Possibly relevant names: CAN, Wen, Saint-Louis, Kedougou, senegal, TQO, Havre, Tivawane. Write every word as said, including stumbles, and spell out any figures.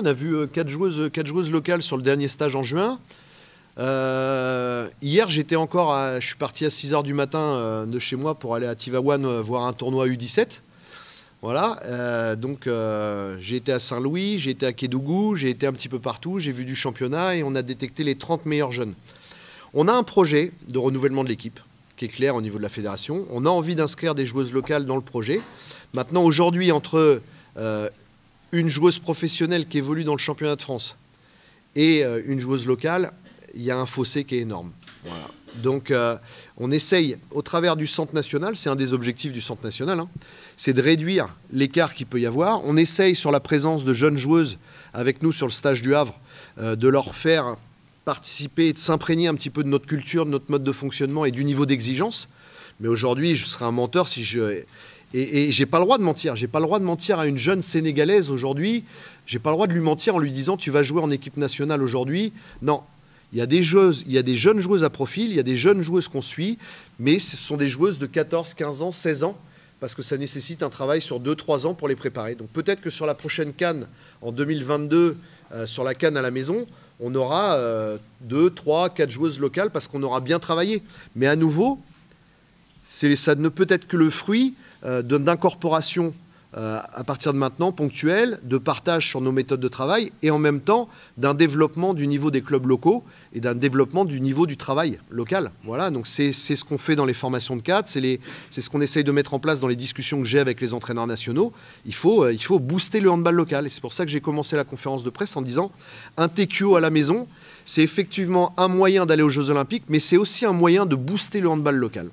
On a vu quatre joueuses, quatre joueuses locales sur le dernier stage en juin. Euh, hier, j'étais encore à, je suis parti à six heures du matin euh, de chez moi pour aller à Tivawane euh, voir un tournoi U dix-sept. Voilà, euh, donc euh, j'ai été à Saint-Louis, j'ai été à Kedougou, j'ai été un petit peu partout, j'ai vu du championnat et on a détecté les trente meilleurs jeunes. On a un projet de renouvellement de l'équipe qui est clair au niveau de la fédération. On a envie d'inscrire des joueuses locales dans le projet. Maintenant, aujourd'hui, entre euh, une joueuse professionnelle qui évolue dans le championnat de France et euh, une joueuse locale, il y a un fossé qui est énorme. Voilà. Donc euh, on essaye, au travers du centre national, c'est un des objectifs du centre national, hein, c'est de réduire l'écart qu'il peut y avoir. On essaye, sur la présence de jeunes joueuses avec nous sur le stage du Havre, euh, de leur faire participer et de s'imprégner un petit peu de notre culture, de notre mode de fonctionnement et du niveau d'exigence. Mais aujourd'hui, je serais un menteur si je... Et, et j'ai pas le droit de mentir. J'ai pas le droit de mentir à une jeune Sénégalaise aujourd'hui. J'ai pas le droit de lui mentir en lui disant « tu vas jouer en équipe nationale aujourd'hui ». Non. Il y a des joueuses, il y a des jeunes joueuses à profil, il y a des jeunes joueuses qu'on suit, mais ce sont des joueuses de quatorze, quinze ans, seize ans, parce que ça nécessite un travail sur deux trois ans pour les préparer. Donc peut-être que sur la prochaine CAN, en deux mille vingt-deux, euh, sur la CAN à la maison, on aura euh, deux, trois, quatre joueuses locales parce qu'on aura bien travaillé. Mais à nouveau, ça ne peut être que le fruit euh, d'incorporation Euh, à partir de maintenant, ponctuel, de partage sur nos méthodes de travail et en même temps d'un développement du niveau des clubs locaux et d'un développement du niveau du travail local. Voilà, donc c'est ce qu'on fait dans les formations de cadres, c'est ce qu'on essaye de mettre en place dans les discussions que j'ai avec les entraîneurs nationaux. Il faut, euh, il faut booster le handball local et c'est pour ça que j'ai commencé la conférence de presse en disant un T Q O à la maison, c'est effectivement un moyen d'aller aux Jeux Olympiques, mais c'est aussi un moyen de booster le handball local.